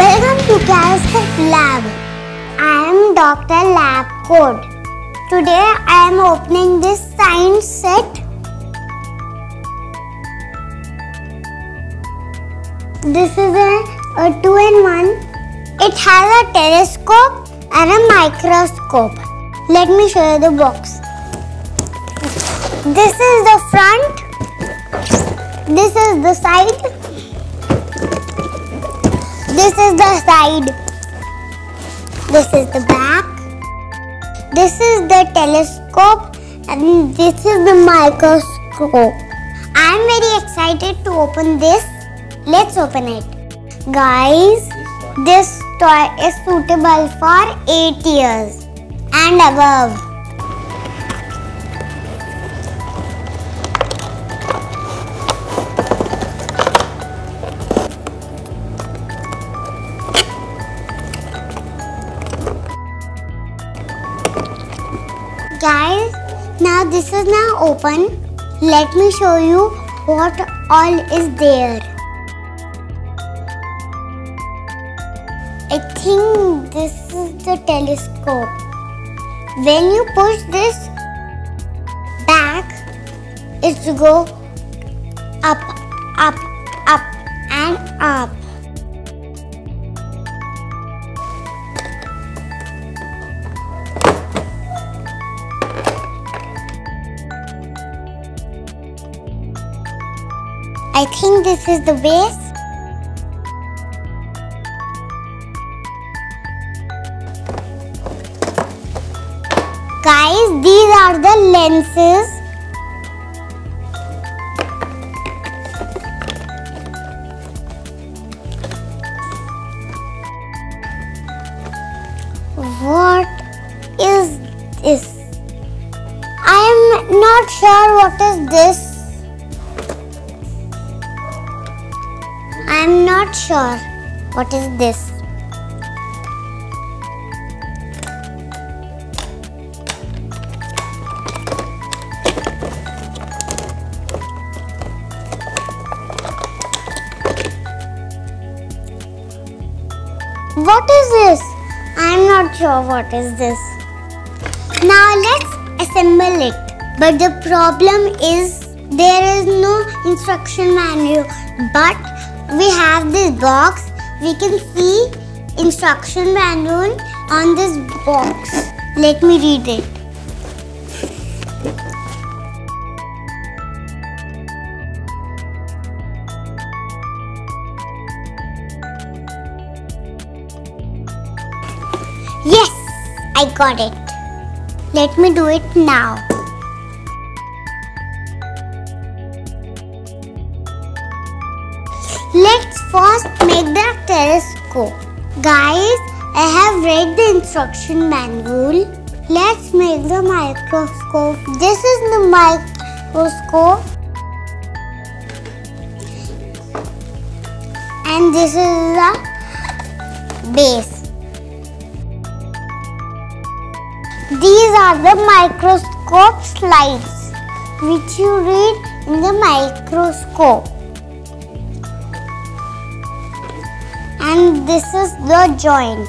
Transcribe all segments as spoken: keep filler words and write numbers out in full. Welcome to Kyrascope Lab. I am Doctor Lab Coat. Today I am opening this science set. This is a, a two in one. It has a telescope and a microscope. Let me show you the box. This is the front. This is the side. This is the side. This is the back. This is the telescope and this is the microscope. I am very excited to open this. Let's open it. Guys, this toy is suitable for eight years and above. Guys, now this is now open. Let me show you what all is there. I think this is the telescope. When you push this back, it goes up, up, up and up. I think this is the base. Guys, these are the lenses. What is this? I am not sure what is this. I'm not sure what is this. What is this? I'm not sure what is this. Now let's assemble it. But the problem is there is no instruction manual, but we have this box. We can see instruction manual on this box. Let me read it. Yes, I got it. Let me do it now. Let's first make the telescope. Guys, I have read the instruction manual. Let's make the microscope. This is the microscope. And this is the base. These are the microscope slides which you read in the microscope. And this is the joint.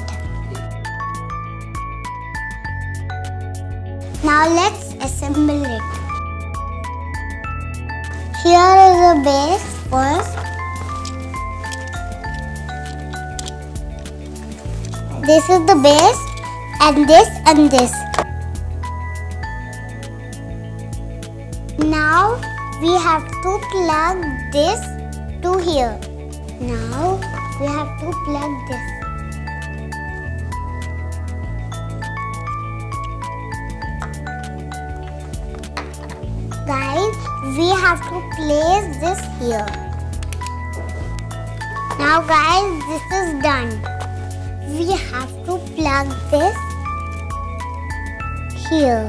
Now let's assemble it. Here is the base first. This is the base and this and this. Now we have to plug this to here. Now we have to plug this. Guys, we have to place this here. Now guys, this is done. We have to plug this here.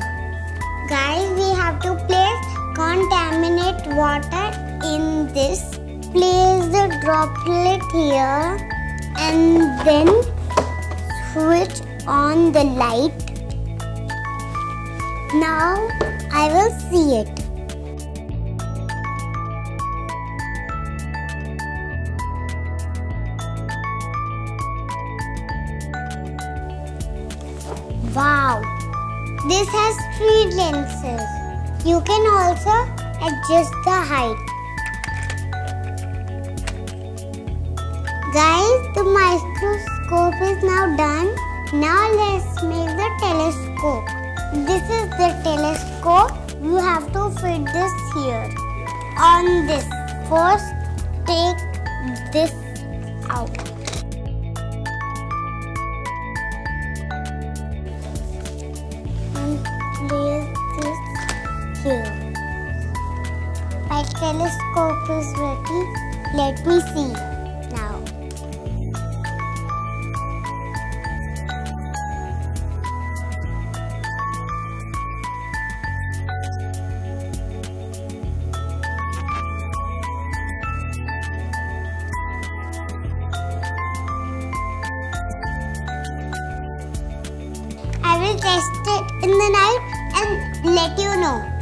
Guys, we have to place contaminated water in this. Place the droplet here and then switch on the light. Now I will see it. Wow! This has three lenses. You can also adjust the height. Guys, the microscope is now done. Now let's make the telescope. This is the telescope. You have to fit this here. On this. First, take this out. Here. My telescope is ready. Let me see now. I will test it in the night and let you know.